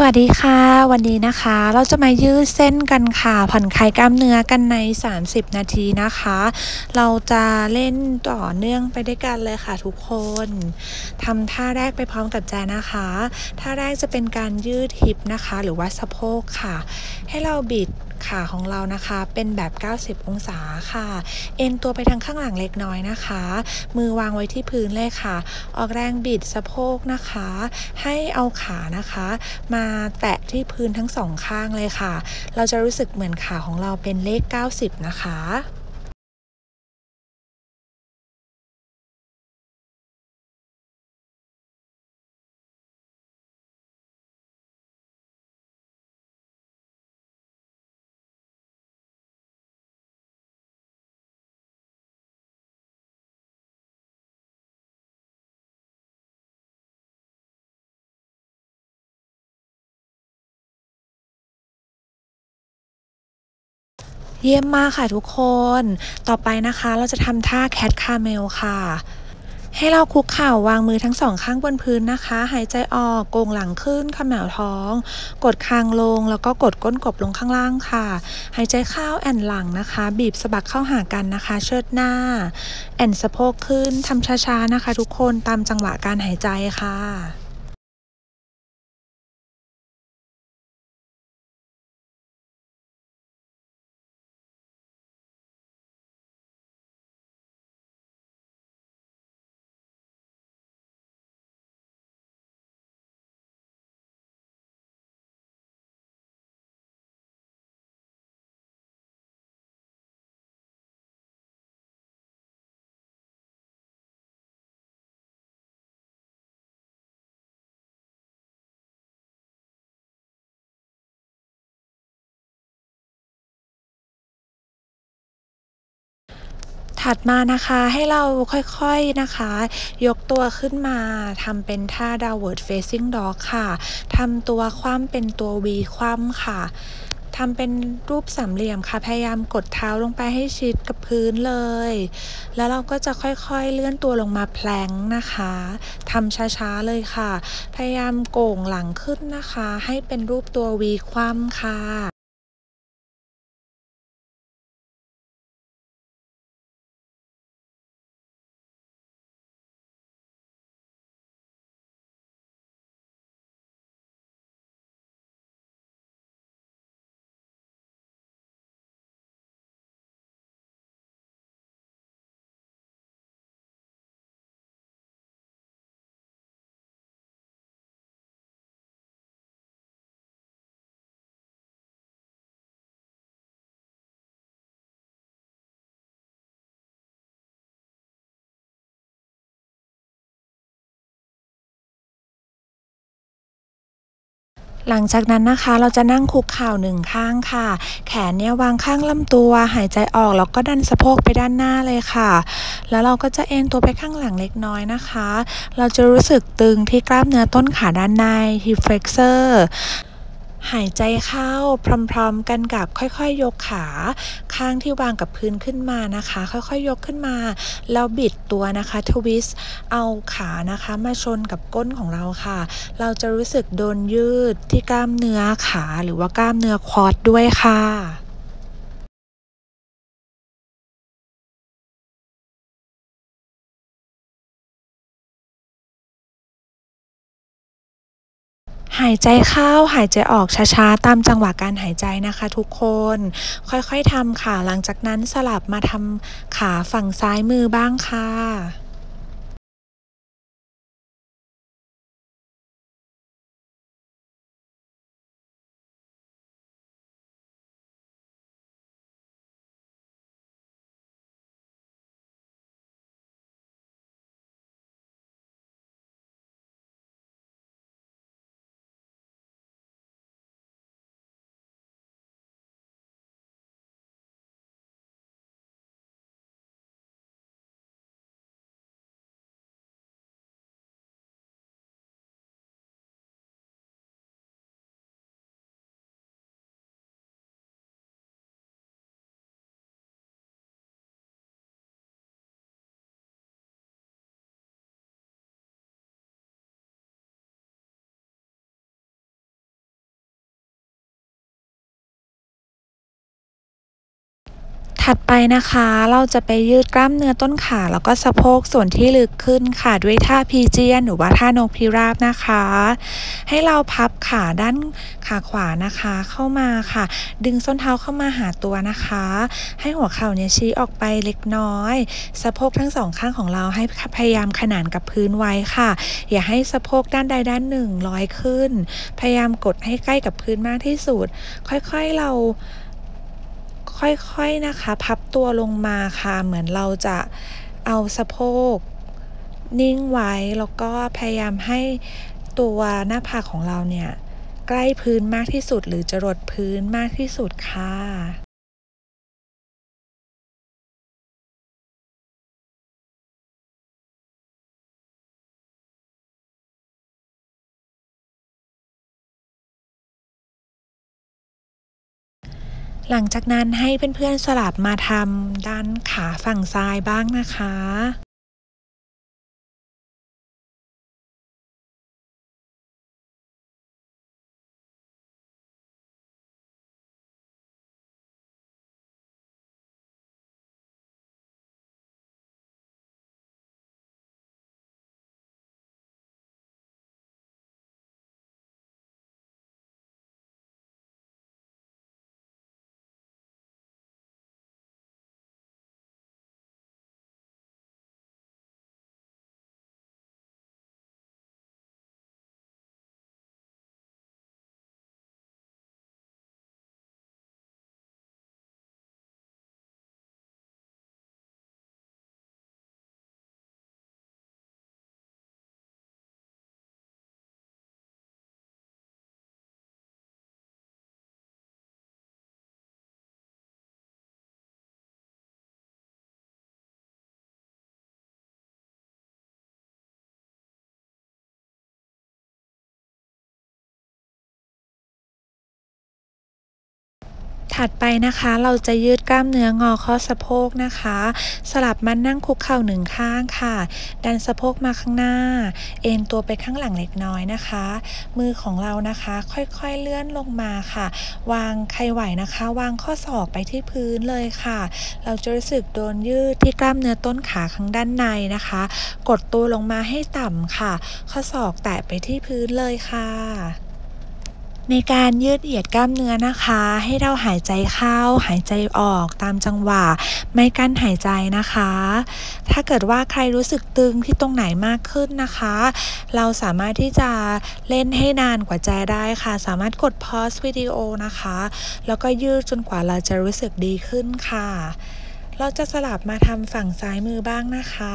สวัสดีค่ะวันนี้นะคะเราจะมายืดเส้นกันค่ะผ่อนคลายกล้ามเนื้อกันใน30นาทีนะคะเราจะเล่นต่อเนื่องไปด้วยกันเลยค่ะทุกคนทำท่าแรกไปพร้อมกับแจนะคะท่าแรกจะเป็นการยืดฮิปนะคะหรือว่าสะโพกค่ะให้เราบิดขาของเรานะคะเป็นแบบ90องศาค่ะเอ็นตัวไปทางข้างหลังเล็กน้อยนะคะมือวางไว้ที่พื้นเลยค่ะออกแรงบิดสะโพกนะคะให้เอาขานะคะมาแตะที่พื้นทั้งสองข้างเลยค่ะเราจะรู้สึกเหมือนขาของเราเป็นเลข90นะคะเยี่ยมมากค่ะทุกคนต่อไปนะคะเราจะทำท่าแคทคาเมลค่ะให้เราคุกเข่าวางมือทั้งสองข้างบนพื้นนะคะหายใจออกโก่งหลังขึ้นขมาวท้องกดคางลงแล้วก็กดก้นกบลงข้างล่างค่ะหายใจเข้าแอนหลังนะคะบีบสะบักเข้าหากันนะคะเชิดหน้าแอนสะโพกขึ้นทำช้าๆนะคะทุกคนตามจังหวะการหายใจค่ะถัดมานะคะให้เราค่อยๆนะคะยกตัวขึ้นมาทำเป็นท่า downward facing dog ค่ะทำตัวคว่ำเป็นตัว V คว่ำค่ะทำเป็นรูปสามเหลี่ยมค่ะพยายามกดเท้าลงไปให้ชิดกับพื้นเลยแล้วเราก็จะค่อยๆเลื่อนตัวลงมาแพลงก์นะคะทำช้าๆเลยค่ะพยายามโก่งหลังขึ้นนะคะให้เป็นรูปตัว V คว่ำค่ะหลังจากนั้นนะคะเราจะนั่งคุกเข่าหนึ่งข้างค่ะแขนเนี่ยวางข้างลำตัวหายใจออกแล้วก็ดันสะโพกไปด้านหน้าเลยค่ะแล้วเราก็จะเอ็นตัวไปข้างหลังเล็กน้อยนะคะเราจะรู้สึกตึงที่กล้ามเนื้อต้นขาด้านใน hip flexor หายใจเข้าพร้อมๆกันกับค่อยๆยกขาข้างที่วางกับพื้นขึ้นมานะคะค่อยๆยกขึ้นมาแล้วบิดตัวนะคะทวิสต์เอาขานะคะมาชนกับก้นของเราค่ะเราจะรู้สึกโดนยืดที่กล้ามเนื้อขาหรือว่ากล้ามเนื้อควอดด้วยค่ะหายใจเข้าหายใจออกช้าๆตามจังหวะการหายใจนะคะทุกคนค่อยๆทำค่ะหลังจากนั้นสลับมาทำขาฝั่งซ้ายมือบ้างค่ะ ถัดไปนะคะเราจะไปยืดกล้ามเนื้อต้นขาแล้วก็สะโพกส่วนที่ลึกขึ้นค่ะด้วยท่าพีเจียนหรือว่าท่านกพิราบนะคะให้เราพับขาด้านขาขวานะคะเข้ามาค่ะดึงส้นเท้าเข้ามาหาตัวนะคะให้หัวเข่าเนี่ยชี้ออกไปเล็กน้อยสะโพกทั้งสองข้างของเราให้พยายามขนานกับพื้นไว้ค่ะอย่าให้สะโพกด้านใดด้านหนึ่งลอยขึ้นพยายามกดให้ใกล้กับพื้นมากที่สุดค่อยๆเราค่อยๆนะคะพับตัวลงมาค่ะเหมือนเราจะเอาสะโพกนิ่งไว้แล้วก็พยายามให้ตัวหน้าผากของเราเนี่ยใกล้พื้นมากที่สุดหรือจรดพื้นมากที่สุดค่ะหลังจากนั้นให้เพื่อนๆสลับมาทำด้านขาฝั่งซ้ายบ้างนะคะถัดไปนะคะเราจะยืดกล้ามเนื้องอข้อสะโพกนะคะสลับมานั่งคุกเข่าหนึ่งข้างค่ะดันสะโพกมาข้างหน้าเอนตัวไปข้างหลังเล็กน้อยนะคะมือของเรานะคะค่อยๆเลื่อนลงมาค่ะวางใครไหวนะคะวางข้อศอกไปที่พื้นเลยค่ะเราจะรู้สึกโดนยืดที่กล้ามเนื้อต้นขาข้างด้านในนะคะกดตัวลงมาให้ต่ำค่ะข้อศอกแตะไปที่พื้นเลยค่ะในการยืดเหยียดกล้ามเนื้อนะคะให้เราหายใจเข้าหายใจออกตามจังหวะไม่กั้นหายใจนะคะถ้าเกิดว่าใครรู้สึกตึงที่ตรงไหนมากขึ้นนะคะเราสามารถที่จะเล่นให้นานกว่าใจได้ค่ะสามารถกดพอสวิดีโอนะคะแล้วก็ยืดจนกว่าเราจะรู้สึกดีขึ้นค่ะเราจะสลับมาทำฝั่งซ้ายมือบ้างนะคะ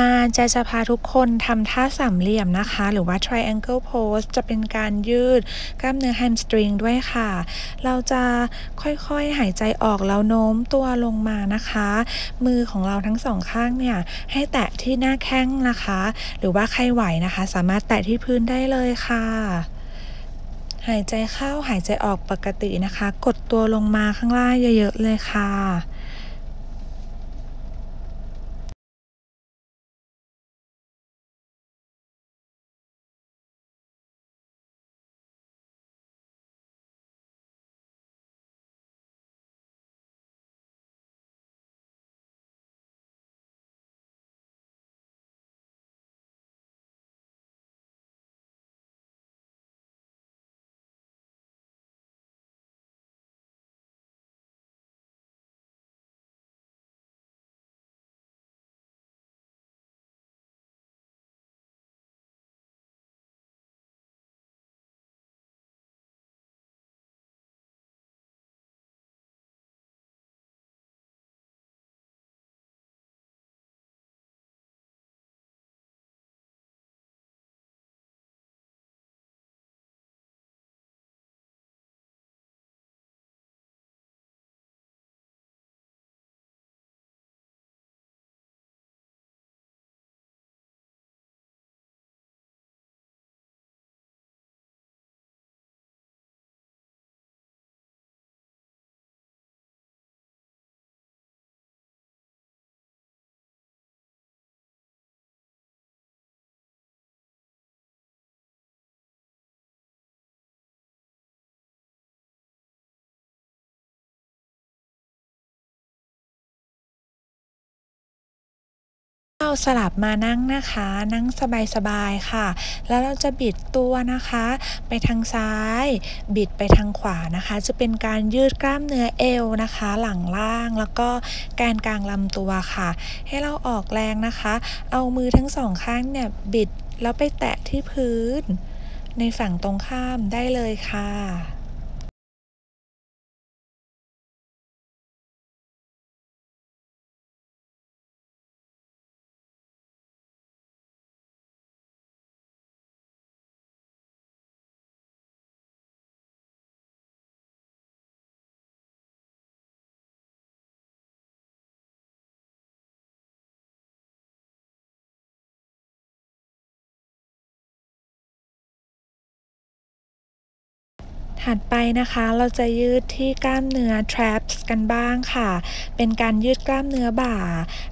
มาจะพาทุกคนทำท่าสามเหลี่ยมนะคะหรือว่า triangle pose จะเป็นการยืดกล้ามเนื้อ hamstring ด้วยค่ะเราจะค่อยๆหายใจออกแล้วโน้มตัวลงมานะคะมือของเราทั้งสองข้างเนี่ยให้แตะที่หน้าแข้งนะคะหรือว่าใครไหวนะคะสามารถแตะที่พื้นได้เลยค่ะหายใจเข้าหายใจออกปกตินะคะกดตัวลงมาข้างล่างเยอะๆเลยค่ะ เราสลับมานั่งนะคะนั่งสบายๆค่ะแล้วเราจะบิดตัวนะคะไปทางซ้ายบิดไปทางขวานะคะจะเป็นการยืดกล้ามเนื้อเอวนะคะหลังล่างแล้วก็แกนกลางลำตัวค่ะให้เราออกแรงนะคะเอามือทั้งสองข้างเนี่ยบิดแล้วไปแตะที่พื้นในฝั่งตรงข้ามได้เลยค่ะถัดไปนะคะเราจะยืดที่กล้ามเนื้อ traps กันบ้างค่ะเป็นการยืดกล้ามเนื้อบ่า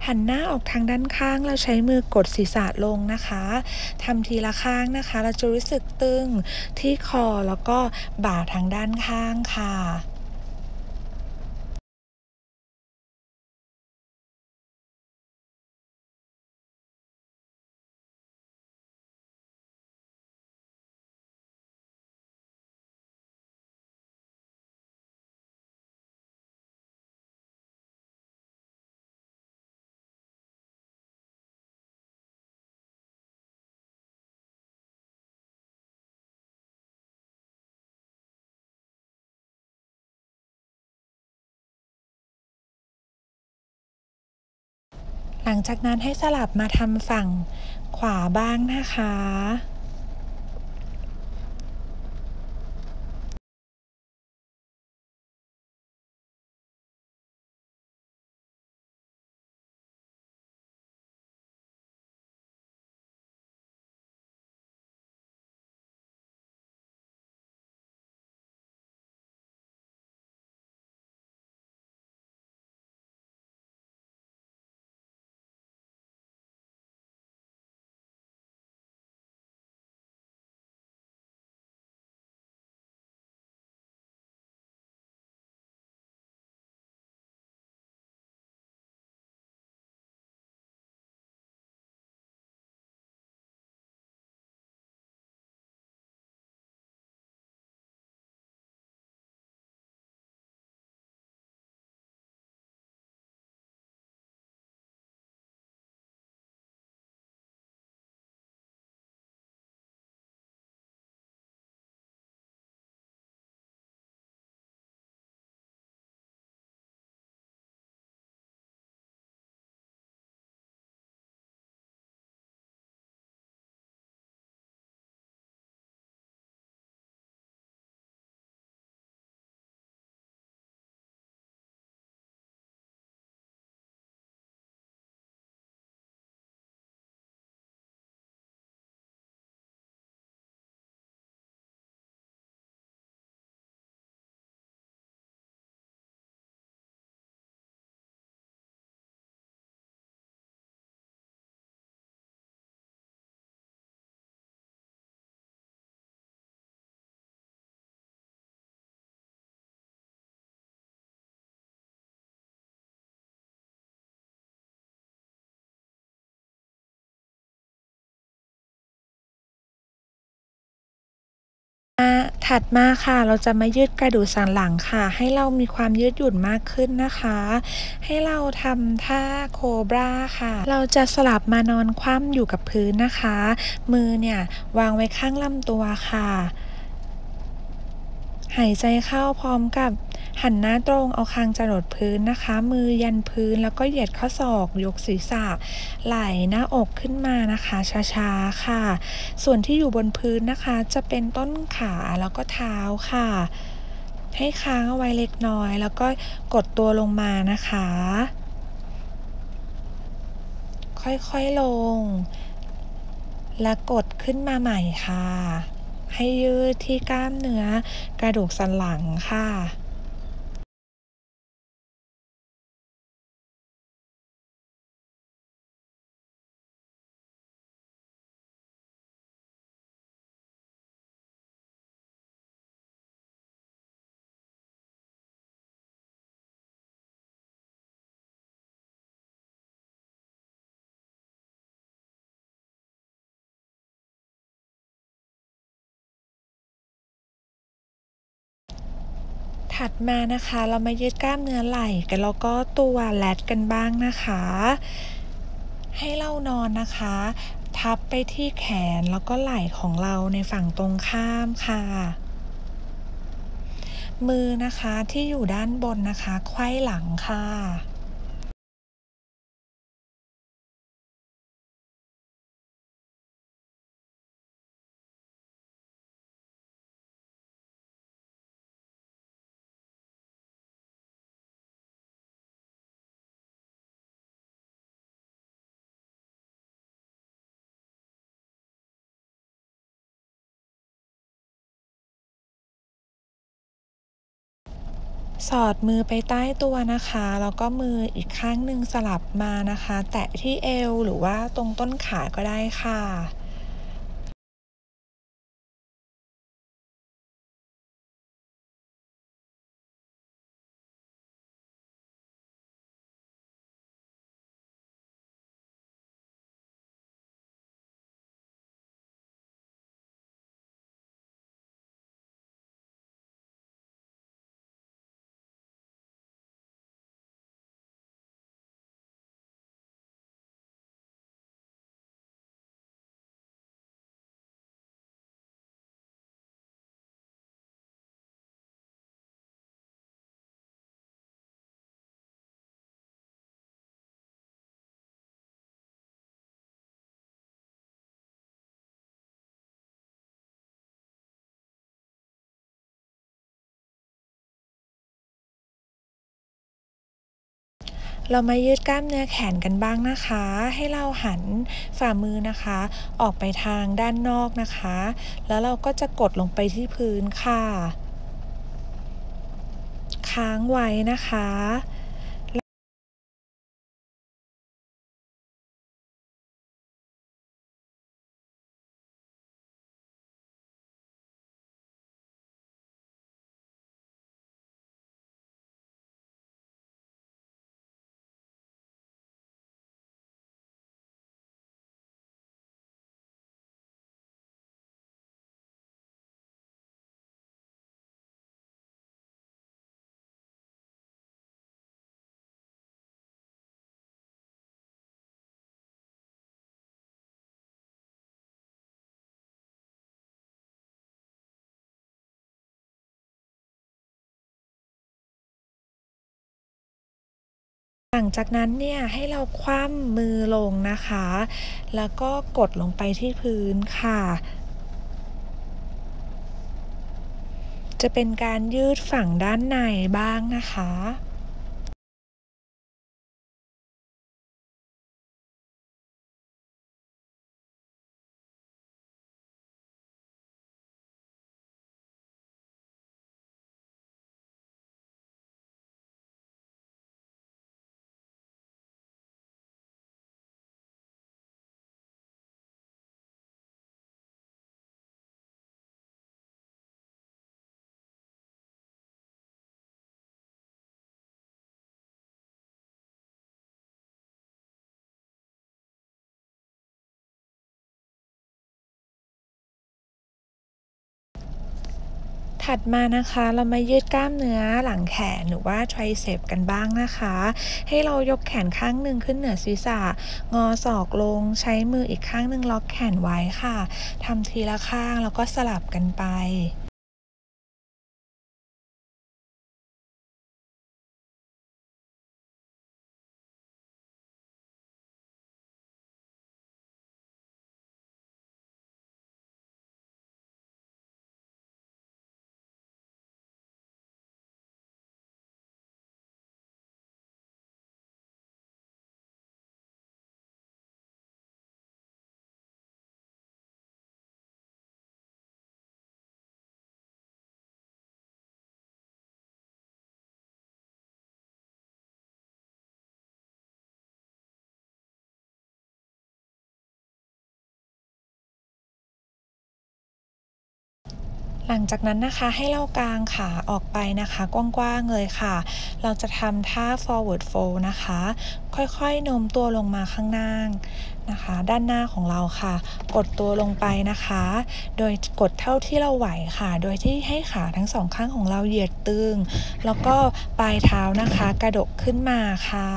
หันหน้าออกทางด้านข้างเราใช้มือกดศีรษะลงนะคะทำทีละข้างนะคะเราจะรู้สึกตึงที่คอแล้วก็บ่าทางด้านข้างค่ะหลังจากนั้นให้สลับมาทำฝั่งขวาบ้างนะคะถัดมาค่ะเราจะมายืดกระดูกสันหลังค่ะให้เรามีความยืดหยุ่นมากขึ้นนะคะให้เราทำท่าโคบราค่ะเราจะสลับมานอนคว่ำอยู่กับพื้นนะคะมือเนี่ยวางไว้ข้างลำตัวค่ะหายใจเข้าพร้อมกับหันหน้าตรงเอาคางจรดพื้นนะคะมือยันพื้นแล้วก็เหยียดข้อศอกยกศีรษะไหล่หน้าอกขึ้นมานะคะช้าๆค่ะส่วนที่อยู่บนพื้นนะคะจะเป็นต้นขาแล้วก็เท้าค่ะให้ค้างเอาไว้เล็กน้อยแล้วก็กดตัวลงมานะคะค่อยๆลงและกดขึ้นมาใหม่ค่ะให้ยืดที่กล้ามเนื้อกระดูกสันหลังค่ะ ถัดมานะคะเรามายืดกล้ามเนื้อไหล่กันแล้วก็ตัวแรดกันบ้างนะคะให้เรานอนนะคะทับไปที่แขนแล้วก็ไหล่ของเราในฝั่งตรงข้ามค่ะมือนะคะที่อยู่ด้านบนนะคะไขว้หลังค่ะสอดมือไปใต้ตัวนะคะแล้วก็มืออีกข้างหนึ่งสลับมานะคะแตะที่เอวหรือว่าตรงต้นขาก็ได้ค่ะเรามายืดกล้ามเนื้อแขนกันบ้างนะคะให้เราหันฝ่ามือนะคะออกไปทางด้านนอกนะคะแล้วเราก็จะกดลงไปที่พื้นค่ะค้างไว้นะคะหลังจากนั้นเนี่ยให้เราคว่ำมือลงนะคะแล้วก็กดลงไปที่พื้นค่ะจะเป็นการยืดฝั่งด้านในบ้างนะคะถัดมานะคะเรามายืดกล้ามเนื้อหลังแขนหรือว่าไทรเซปกันบ้างนะคะให้เรายกแขนข้างหนึ่งขึ้นเหนือศีรษะงอศอกลงใช้มืออีกข้างหนึ่งล็อกแขนไว้ค่ะทำทีละข้างแล้วก็สลับกันไป หลังจากนั้นนะคะให้เรากางขาออกไปนะคะกว้างๆเลยค่ะเราจะทำท่า forward fold นะคะค่อยๆโน้มตัวลงมาข้างหน้านะคะด้านหน้าของเราค่ะกดตัวลงไปนะคะโดยกดเท่าที่เราไหวค่ะโดยที่ให้ขาทั้งสองข้างของเราเหยียดตึงแล้วก็ปลายเท้านะคะกระดกขึ้นมาค่ะ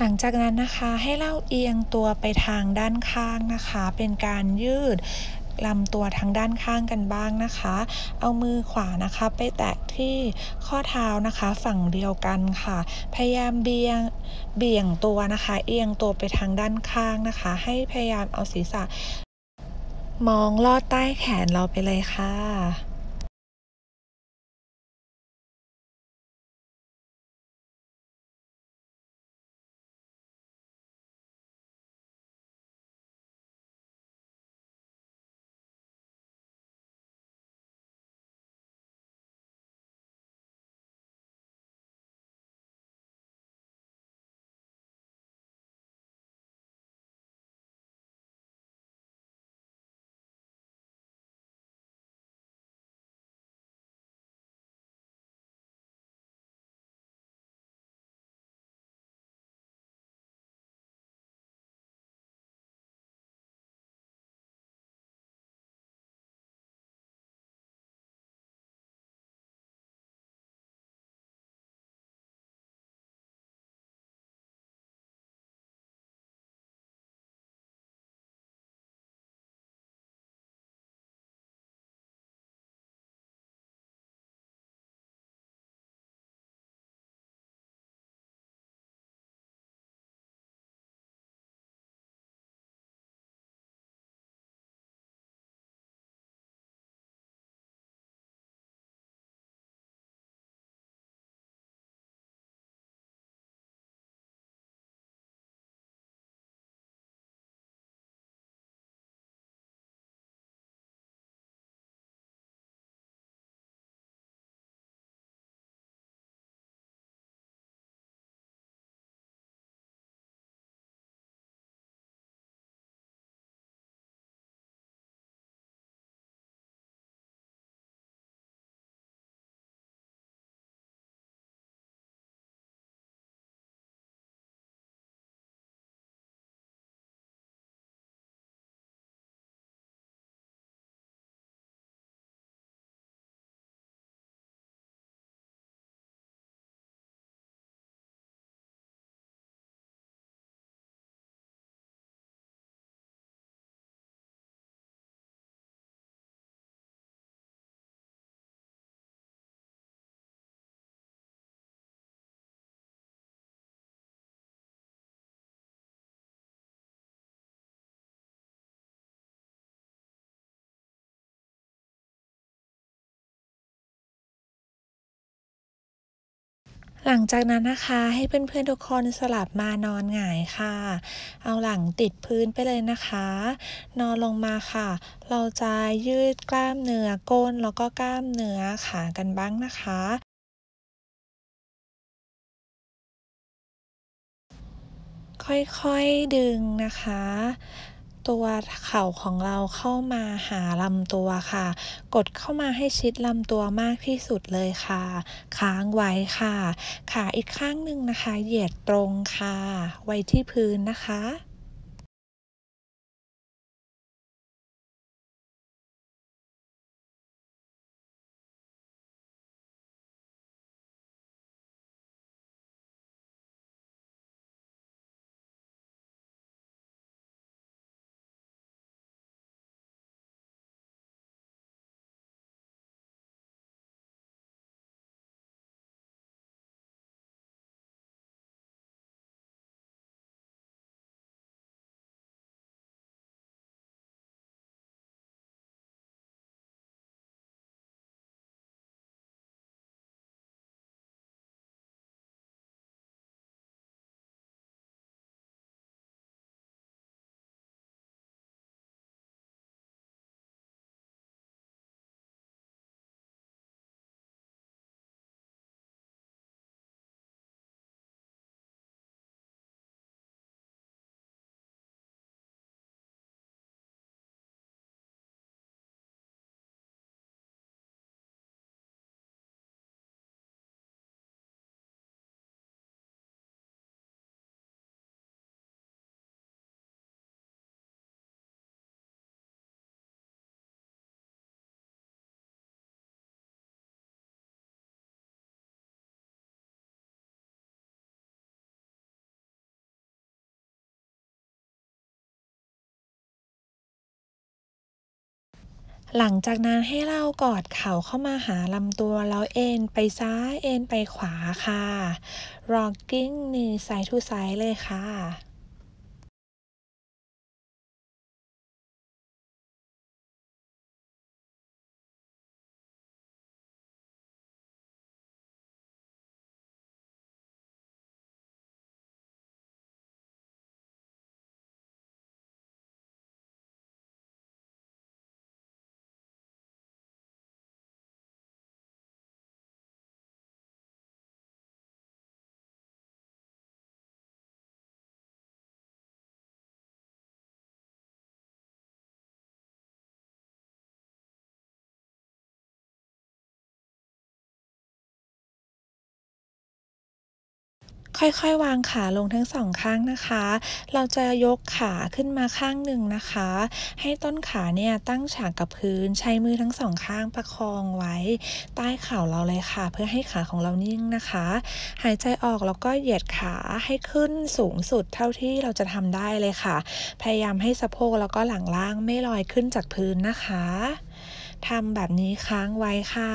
หลังจากนั้นนะคะให้เราเอียงตัวไปทางด้านข้างนะคะเป็นการยืดลำตัวทางด้านข้างกันบ้างนะคะเอามือขวานะคะไปแตะที่ข้อเท้านะคะฝั่งเดียวกันค่ะพยายามเบี่ยงตัวนะคะเอียงตัวไปทางด้านข้างนะคะให้พยายามเอาศีรษะมองลอดใต้แขนเราไปเลยค่ะหลังจากนั้นนะคะให้เพื่อนๆทุกคนสลับมานอนหงายค่ะเอาหลังติดพื้นไปเลยนะคะนอนลงมาค่ะเราจะยืดกล้ามเนื้อก้นแล้วก็กล้ามเนื้อขากันบ้างนะคะค่อยๆดึงนะคะตัวเข่าของเราเข้ามาหาลำตัวค่ะกดเข้ามาให้ชิดลำตัวมากที่สุดเลยค่ะค้างไว้ค่ะขาอีกข้างหนึ่งนะคะเหยียดตรงค่ะไว้ที่พื้นนะคะ หลังจากนั้นให้เรากอดเข่าเข้ามาหาลำตัวแล้วเอ็นไปซ้ายเอ็นไปขวาค่ะ rocking knee side to side เลยค่ะค่อยๆวางขาลงทั้งสองข้างนะคะเราจะยกขาขึ้นมาข้างหนึ่งนะคะให้ต้นขาเนี่ยตั้งฉากกับพื้นใช้มือทั้งสองข้างประคองไว้ใต้เข่าเราเลยค่ะเพื่อให้ขาของเรานิ่งนะคะหายใจออกแล้วก็เหยียดขาให้ขึ้นสูงสุดเท่าที่เราจะทำได้เลยค่ะพยายามให้สะโพกแล้วก็หลังล่างไม่ลอยขึ้นจากพื้นนะคะทำแบบนี้ค้างไว้ค่ะ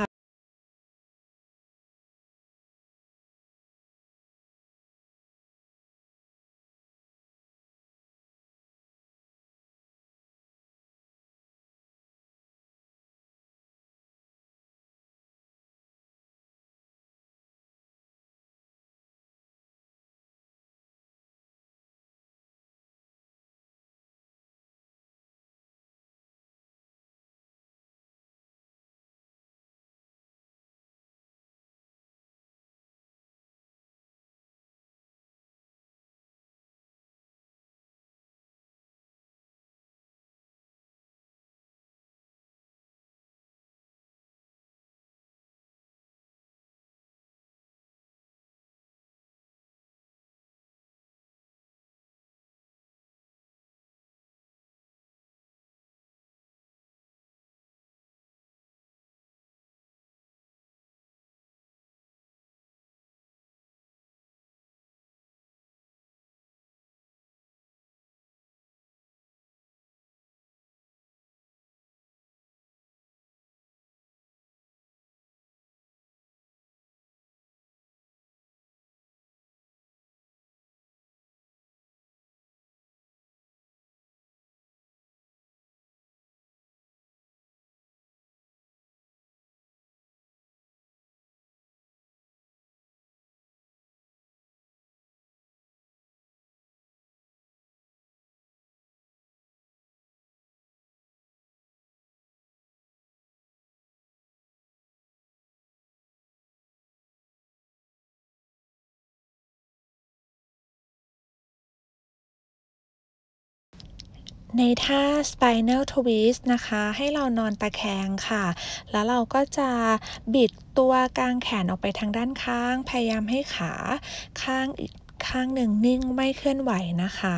ในท่า Spinal Twist นะคะให้เรานอนตะแคงค่ะแล้วเราก็จะบิดตัวกางแขนออกไปทางด้านข้างพยายามให้ขาข้างอีกข้างหนึ่งนิ่งไม่เคลื่อนไหวนะคะ